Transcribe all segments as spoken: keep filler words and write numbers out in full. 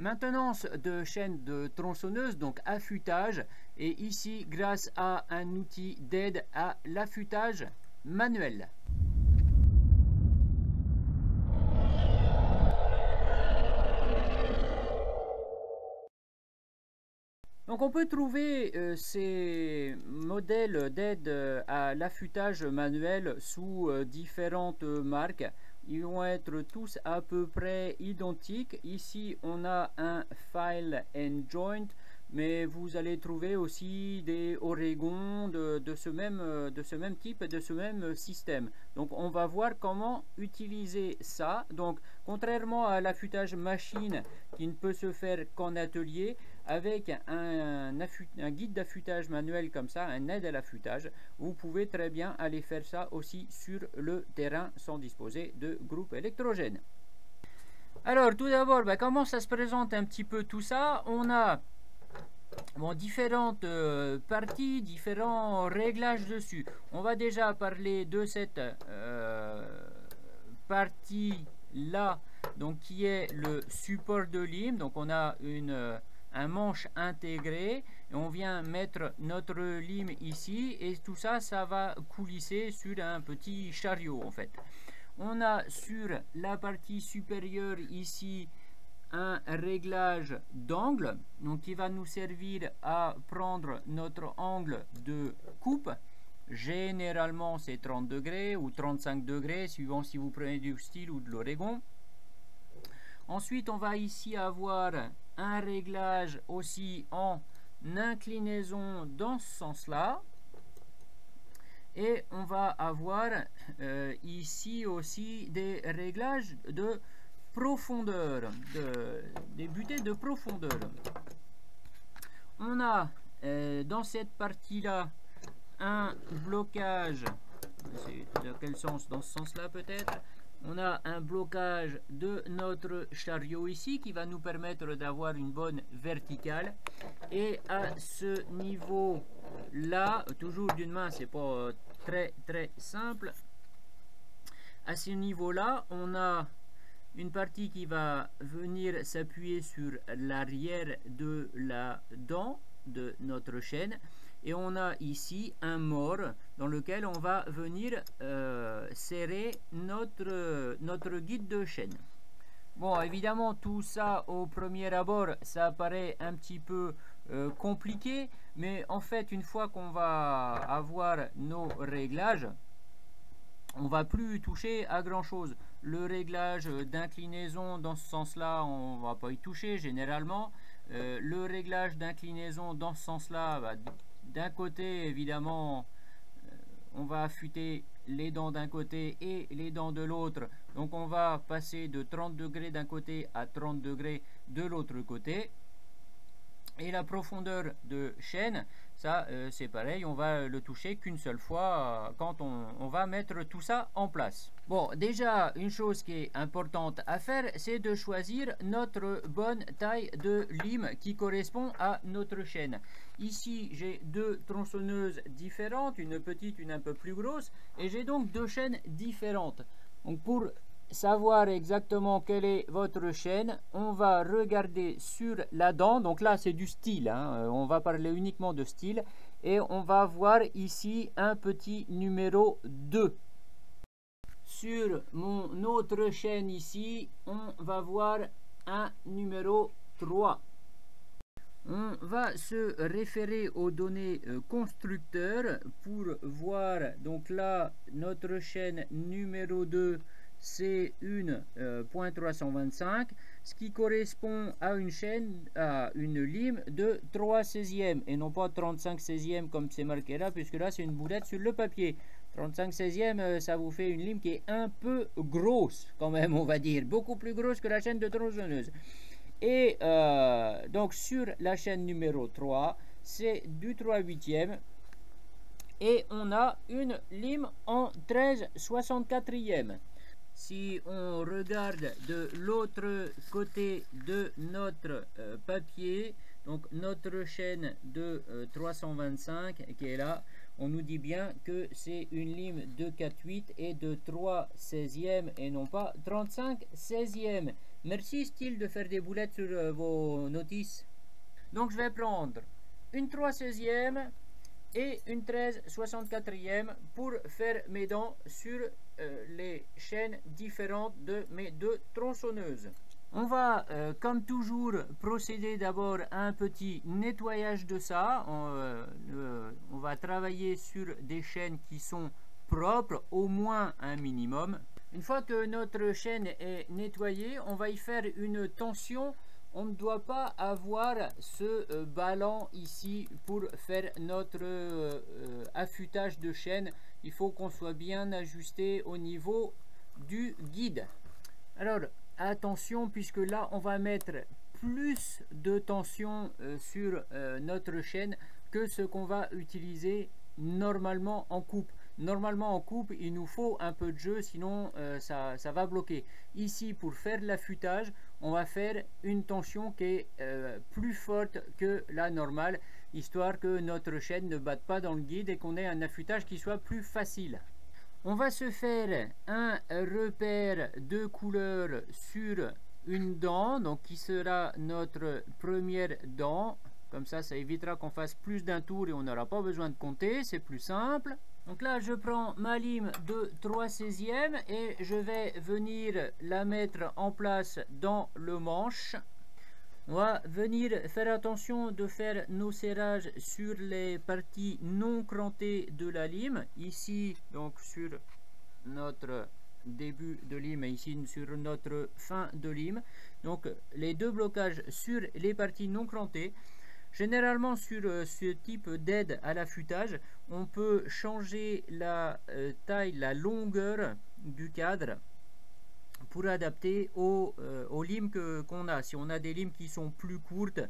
Maintenance de chaîne de tronçonneuse, donc affûtage, et ici grâce à un outil d'aide à l'affûtage manuel. Donc on peut trouver euh, ces modèles d'aide à l'affûtage manuel sous euh, différentes marques. Ils vont être tous à peu près identiques. Ici on a un File and Joint, mais vous allez trouver aussi des Oregon de, de, ce même, de ce même type et de ce même système. Donc on va voir comment utiliser ça. Donc contrairement à l'affûtage machine qui ne peut se faire qu'en atelier, avec un, affût, un guide d'affûtage manuel comme ça, un aide à l'affûtage, vous pouvez très bien aller faire ça aussi sur le terrain sans disposer de groupe électrogène. Alors tout d'abord, bah, comment ça se présente un petit peu tout ça? On a bon, différentes euh, parties, différents réglages dessus. On va déjà parler de cette euh, partie là, donc qui est le support de lime. Donc on a une euh, un manche intégré et on vient mettre notre lime ici et tout ça, ça va coulisser sur un petit chariot en fait. On a sur la partie supérieure ici un réglage d'angle, donc qui va nous servir à prendre notre angle de coupe. Généralement c'est trente degrés ou trente-cinq degrés suivant si vous prenez du Stihl ou de l'Oregon. Ensuite on va ici avoir un réglage aussi en inclinaison dans ce sens là et on va avoir euh, ici aussi des réglages de profondeur, de, des butées de profondeur. On a euh, dans cette partie là un blocage, dans quel sens, dans ce sens là peut-être. On a un blocage de notre chariot ici qui va nous permettre d'avoir une bonne verticale. Et à ce niveau là, toujours d'une main, c'est pas très très simple. À ce niveau là, on a une partie qui va venir s'appuyer sur l'arrière de la dent de notre chaîne. Et on a ici un mors dans lequel on va venir euh, serrer notre, notre guide de chaîne. Bon, évidemment, tout ça au premier abord, ça paraît un petit peu euh, compliqué. Mais en fait, une fois qu'on va avoir nos réglages, on ne va plus toucher à grand chose. Le réglage d'inclinaison dans ce sens-là, on ne va pas y toucher généralement. Euh, le réglage d'inclinaison dans ce sens-là, bah, d'un côté évidemment on va affûter les dents d'un côté et les dents de l'autre, donc on va passer de trente degrés d'un côté à trente degrés de l'autre côté. Et la profondeur de chaîne, ça euh, c'est pareil, on va le toucher qu'une seule fois euh, quand on, on va mettre tout ça en place. Bon, déjà une chose qui est importante à faire, c'est de choisir notre bonne taille de lime qui correspond à notre chaîne. Ici j'ai deux tronçonneuses différentes, une petite, une un peu plus grosse, et j'ai donc deux chaînes différentes. Donc pour savoir exactement quelle est votre chaîne, on va regarder sur la dent, donc là c'est du Stihl, hein, on va parler uniquement de Stihl, et on va voir ici un petit numéro deux. Sur mon autre chaîne ici, on va voir un numéro trois. On va se référer aux données constructeurs pour voir, donc là notre chaîne numéro deux, c'est une euh, point trois cent vingt-cinq, ce qui correspond à une chaîne, à une lime de trois seizièmes et non pas trente-cinq seizièmes comme c'est marqué là, puisque là c'est une boulette sur le papier. Trente-cinq seizièmes, euh, ça vous fait une lime qui est un peu grosse quand même, on va dire beaucoup plus grosse que la chaîne de tronçonneuse. Et euh, donc sur la chaîne numéro trois, c'est du trois huitièmes et on a une lime en treize soixante-quatrièmes. Si on regarde de l'autre côté de notre euh, papier, donc notre chaîne de euh, trois cent vingt-cinq qui est là, on nous dit bien que c'est une lime de quatre huit et de trois seizièmes et non pas trente-cinq seizièmes. Merci Stihl de faire des boulettes sur euh, vos notices. Donc je vais prendre une trois seizième et une treize soixante-quatrième pour faire mes dents sur euh, les chaînes différentes de mes deux tronçonneuses. On va euh, comme toujours procéder d'abord à un petit nettoyage de ça. On, euh, euh, on va travailler sur des chaînes qui sont propres, au moins un minimum. Une fois que notre chaîne est nettoyée, on va y faire une tension. On ne doit pas avoir ce ballon ici pour faire notre euh, affûtage de chaîne. Il faut qu'on soit bien ajusté au niveau du guide. Alors attention, puisque là on va mettre plus de tension euh, sur euh, notre chaîne que ce qu'on va utiliser normalement en coupe. Normalement en coupe il nous faut un peu de jeu, sinon euh, ça, ça va bloquer. Ici, pour faire l'affûtage, on va faire une tension qui est euh, plus forte que la normale, histoire que notre chaîne ne batte pas dans le guide et qu'on ait un affûtage qui soit plus facile. On va se faire un repère de couleur sur une dent, donc qui sera notre première dent. Comme ça, ça évitera qu'on fasse plus d'un tour et on n'aura pas besoin de compter, c'est plus simple. Donc là, je prends ma lime de trois seizième et je vais venir la mettre en place dans le manche. On va venir faire attention de faire nos serrages sur les parties non crantées de la lime. Ici, donc sur notre début de lime et ici sur notre fin de lime. Donc les deux blocages sur les parties non crantées. Généralement sur euh, ce type d'aide à l'affûtage, on peut changer la euh, taille, la longueur du cadre pour adapter au, euh, aux limes qu'on a. Si on a des limes qui sont plus courtes,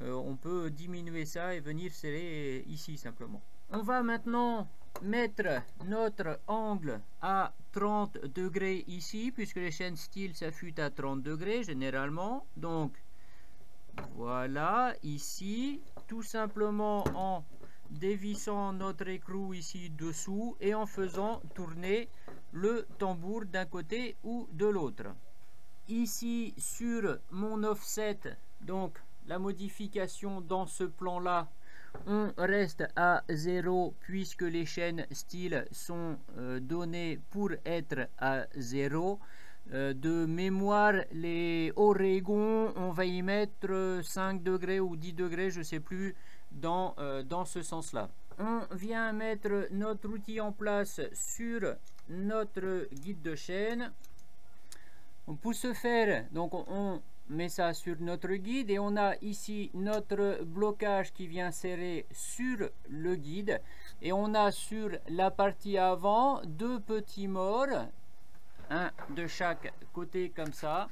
euh, on peut diminuer ça et venir serrer ici simplement. On va maintenant mettre notre angle à trente degrés ici, puisque les chaînes Stihl s'affûtent à trente degrés généralement. Donc voilà, ici, tout simplement en dévissant notre écrou ici dessous et en faisant tourner le tambour d'un côté ou de l'autre. Ici, sur mon offset, donc la modification dans ce plan-là, on reste à zéro puisque les chaînes Stihl sont euh, données pour être à zéro. Euh, de mémoire, les Oregon, on va y mettre cinq degrés ou dix degrés, je ne sais plus, dans, euh, dans ce sens-là. On vient mettre notre outil en place sur notre guide de chaîne. Pour ce faire, donc on, on met ça sur notre guide et on a ici notre blocage qui vient serrer sur le guide. Et on a sur la partie avant deux petits morts, un de chaque côté comme ça,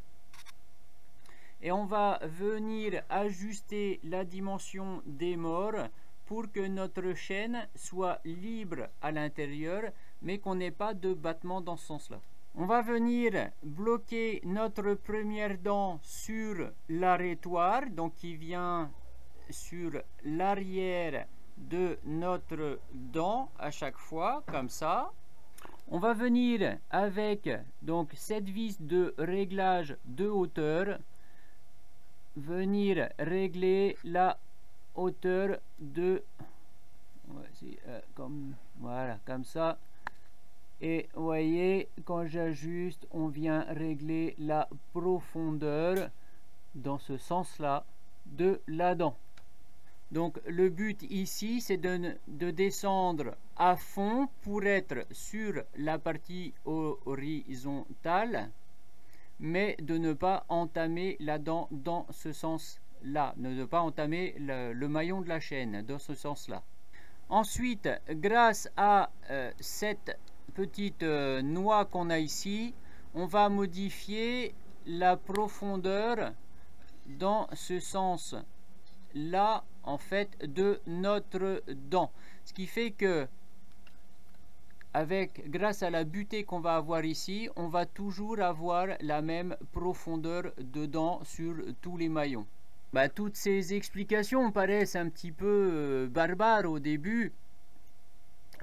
et on va venir ajuster la dimension des morts pour que notre chaîne soit libre à l'intérieur mais qu'on n'ait pas de battement dans ce sens là. On va venir bloquer notre première dent sur l'arrêtoire, donc qui vient sur l'arrière de notre dent à chaque fois comme ça. On va venir avec donc cette vis de réglage de hauteur, venir régler la hauteur de, ouais, euh, comme, voilà, comme ça. Et vous voyez, quand j'ajuste, on vient régler la profondeur dans ce sens-là de la dent. Donc le but ici, c'est de, de descendre à fond pour être sur la partie horizontale, mais de ne pas entamer la dent dans ce sens-là, de ne pas entamer le, le maillon de la chaîne dans ce sens-là. Ensuite, grâce à euh, cette petite euh, noix qu'on a ici, on va modifier la profondeur dans ce sens-là, en fait, de notre dent, ce qui fait que avec grâce à la butée qu'on va avoir ici, on va toujours avoir la même profondeur de dent sur tous les maillons. Bah, toutes ces explications paraissent un petit peu euh, barbares au début,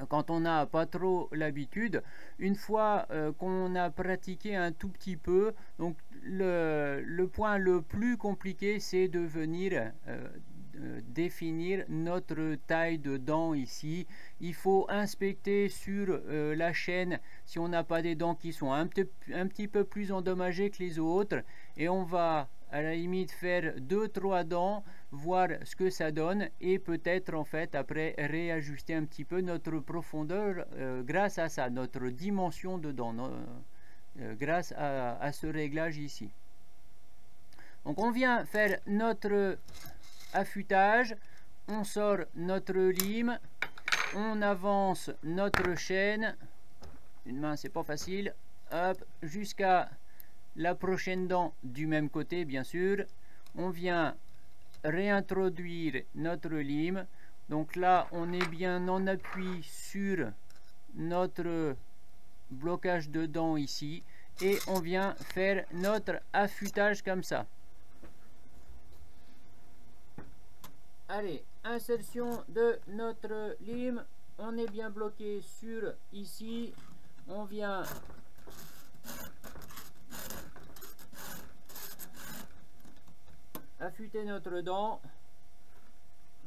quand on n'a pas trop l'habitude, une fois euh, qu'on a pratiqué un tout petit peu, donc le, le point le plus compliqué, c'est de venir euh, de définir notre taille de dents ici. Il faut inspecter sur euh, la chaîne si on n'a pas des dents qui sont un petit, un petit peu plus endommagées que les autres, et on va à la limite faire deux trois dents, voir ce que ça donne, et peut-être en fait après réajuster un petit peu notre profondeur euh, grâce à ça, notre dimension de dents, euh, euh, grâce à, à ce réglage ici. Donc on vient faire notre affûtage, on sort notre lime, on avance notre chaîne, une main c'est pas facile, hop, jusqu'à la prochaine dent du même côté bien sûr. On vient réintroduire notre lime, donc là on est bien en appui sur notre blocage de dents ici, et on vient faire notre affûtage comme ça. Allez, insertion de notre lime, on est bien bloqué sur ici, on vient affûter notre dent,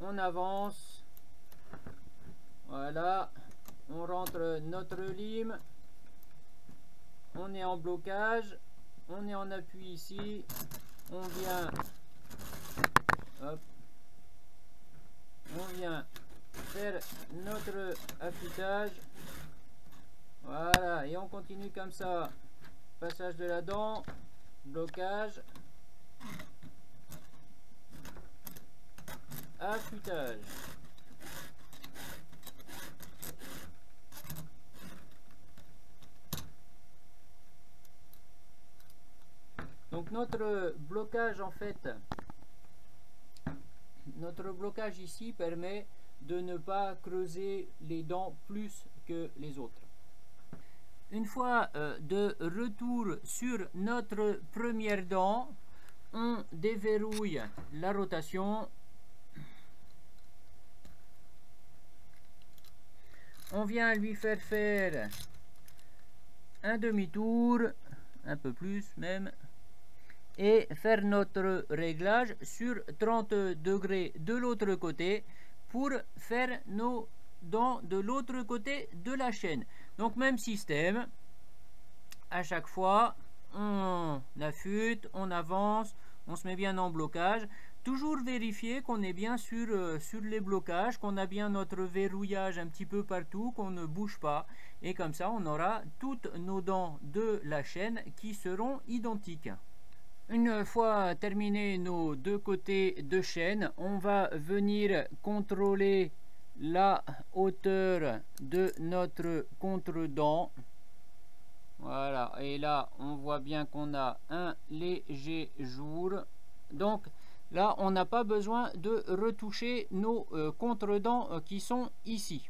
on avance, voilà, on rentre notre lime, on est en blocage, on est en appui ici, on vient, hop, on vient faire notre affûtage, voilà, et on continue comme ça, passage de la dent, blocage, affûtage. Donc notre blocage en fait, notre blocage ici permet de ne pas creuser les dents plus que les autres. Une fois euh, de retour sur notre première dent, on déverrouille la rotation. On vient lui faire faire un demi-tour, un peu plus même, et faire notre réglage sur trente degrés de l'autre côté pour faire nos dents de l'autre côté de la chaîne. Donc même système, à chaque fois on affûte, on avance, on se met bien en blocage. Toujours vérifier qu'on est bien sur, euh, sur les blocages, qu'on a bien notre verrouillage un petit peu partout, qu'on ne bouge pas. Et comme ça, on aura toutes nos dents de la chaîne qui seront identiques. Une fois terminé nos deux côtés de chaîne, on va venir contrôler la hauteur de notre contre-dent. Voilà, et là, on voit bien qu'on a un léger jour. Donc, là, on n'a pas besoin de retoucher nos euh, contre-dents euh, qui sont ici.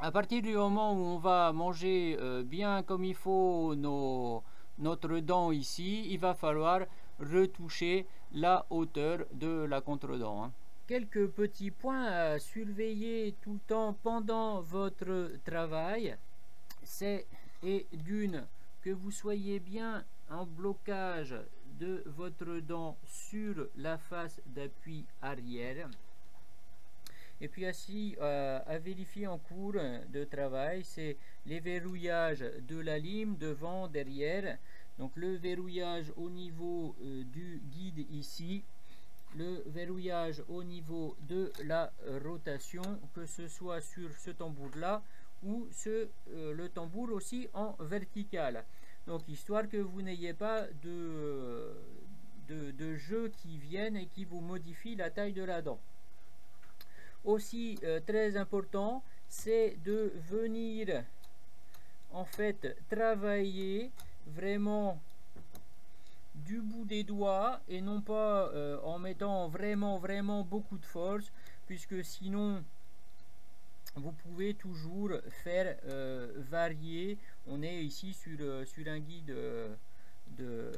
À partir du moment où on va manger euh, bien comme il faut nos, notre dent ici, il va falloir retoucher la hauteur de la contre-dent, hein. Quelques petits points à surveiller tout le temps pendant votre travail. C'est et d'une que vous soyez bien en blocage de votre dent sur la face d'appui arrière, et puis ainsi euh, à vérifier en cours de travail, c'est les verrouillages de la lime devant, derrière, donc le verrouillage au niveau euh, du guide ici, le verrouillage au niveau de la rotation, que ce soit sur ce tambour là ou ce, euh, le tambour aussi en vertical. Donc histoire que vous n'ayez pas de, de, de jeux qui viennent et qui vous modifient la taille de la dent. Aussi euh, très important, c'est de venir en fait travailler vraiment du bout des doigts et non pas euh, en mettant vraiment vraiment beaucoup de force, puisque sinon vous pouvez toujours faire euh, varier. On est ici sur, euh, sur un guide euh, de,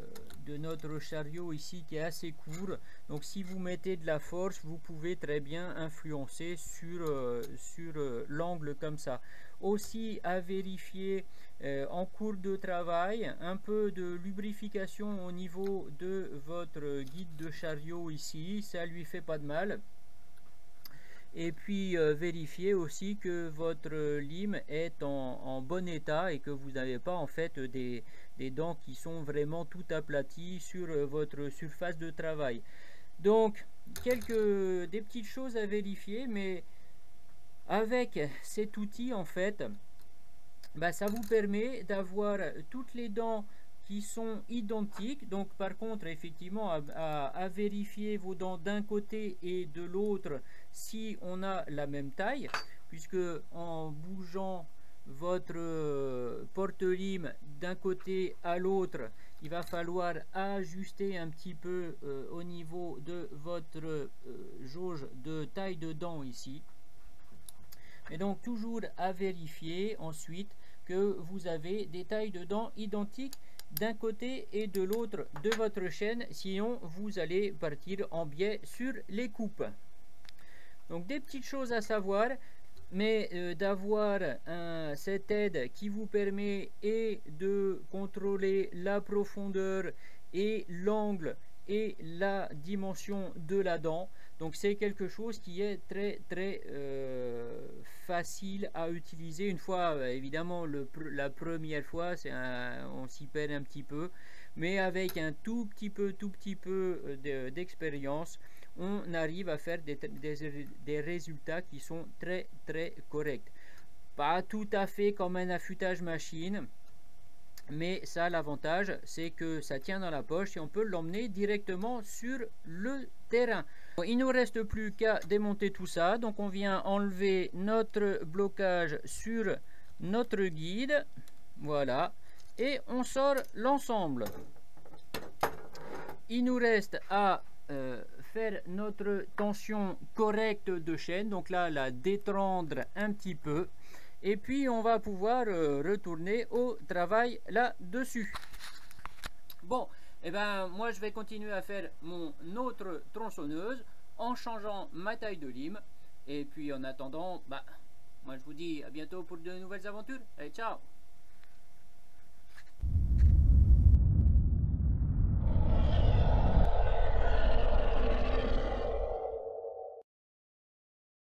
de notre chariot ici qui est assez court. Donc si vous mettez de la force, vous pouvez très bien influencer sur, euh, sur euh, l'angle comme ça. Aussi à vérifier euh, en cours de travail, un peu de lubrification au niveau de votre guide de chariot ici, ça lui fait pas de mal. Et puis euh, vérifiez aussi que votre lime est en, en bon état et que vous n'avez pas en fait des, des dents qui sont vraiment tout aplaties sur euh, votre surface de travail. Donc quelques des petites choses à vérifier, mais avec cet outil en fait, bah, ça vous permet d'avoir toutes les dents qui sont identiques. Donc par contre effectivement à, à, à vérifier vos dents d'un côté et de l'autre si on a la même taille, puisque en bougeant votre porte-lime d'un côté à l'autre, il va falloir ajuster un petit peu euh, au niveau de votre euh, jauge de taille de dents ici. Et donc toujours à vérifier ensuite que vous avez des tailles de dents identiques d'un côté et de l'autre de votre chaîne, sinon vous allez partir en biais sur les coupes. Donc des petites choses à savoir, mais euh, d'avoir euh, cette aide qui vous permet et de contrôler la profondeur et l'angle et la dimension de la dent. Donc c'est quelque chose qui est très très euh, facile à utiliser. Une fois évidemment le, la première fois c'est un, on s'y perd un petit peu, mais avec un tout petit peu tout petit peu d'expérience on arrive à faire des, des, des résultats qui sont très très corrects. Pas tout à fait comme un affûtage machine, mais ça l'avantage c'est que ça tient dans la poche et on peut l'emmener directement sur le terrain. Il nous reste plus qu'à démonter tout ça. Donc on vient enlever notre blocage sur notre guide, voilà, et on sort l'ensemble. Il nous reste à euh, faire notre tension correcte de chaîne, donc là la détendre un petit peu. Et puis on va pouvoir euh, retourner au travail là-dessus. Bon, et eh ben moi je vais continuer à faire mon autre tronçonneuse en changeant ma taille de lime. Et puis en attendant, bah, moi je vous dis à bientôt pour de nouvelles aventures. Allez, ciao!